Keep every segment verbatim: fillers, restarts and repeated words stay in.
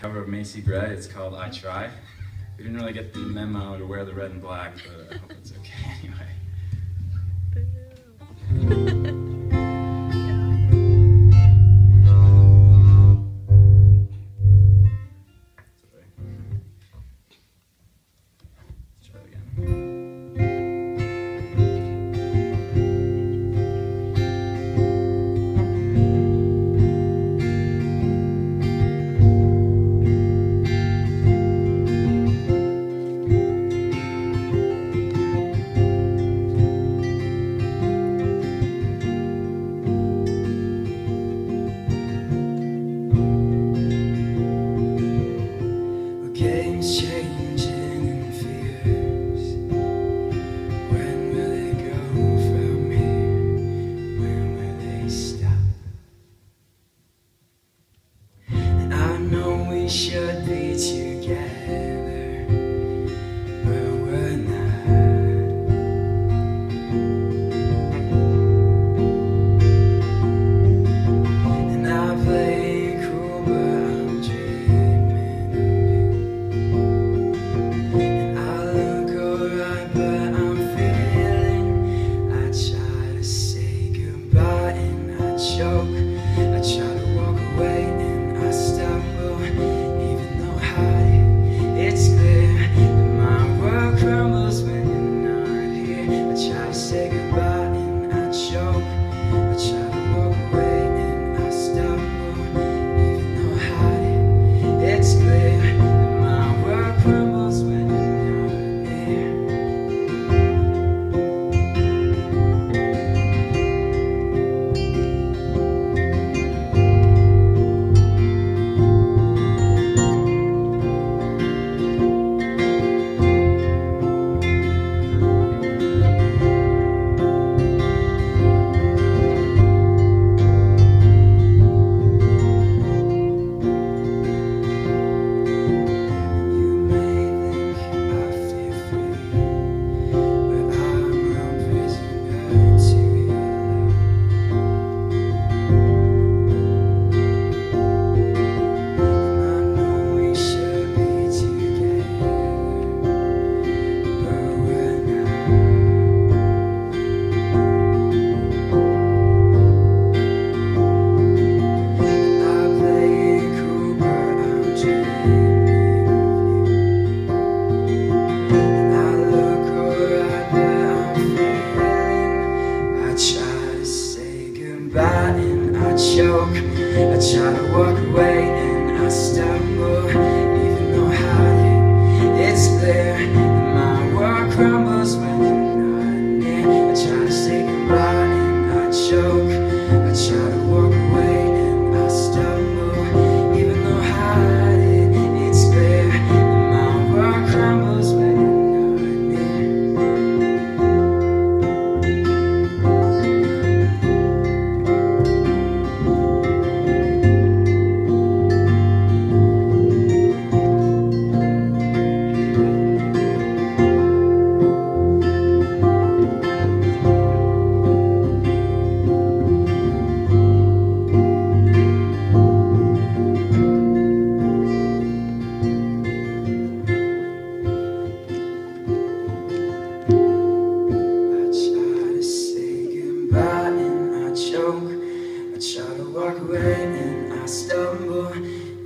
cover of Macy Gray. It's called I Try. We didn't really get the memo to wear the red and black, but I hope it's okay anyway. Should be together, but we're not. And I play cool, but I'm dreaming of you. And I look alright, but I'm feeling. I try to say goodbye and I choke. I try to walk away and I stumble. It's clear that my world crumbles when you're not here. I try to say goodbye and I choke. I try to walk away and I stumble, even though I hide it. It's clear that my world crumbles when choke. I try to walk away and I stumble,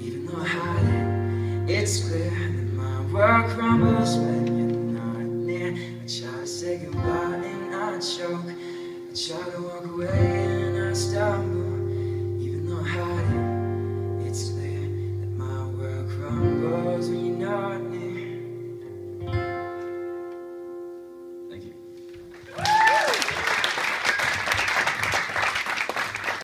even though I hide it. It's clear that my world crumbles when you're not near. I try to say goodbye and I choke. I try to walk away and I stumble, even though I hide it. It's clear that my world crumbles when you're not near. And I stumble, even though I hide it. It's clear that my world crumbles when you're not near. I try to say goodbye and I choke. I try to walk away and I stumble.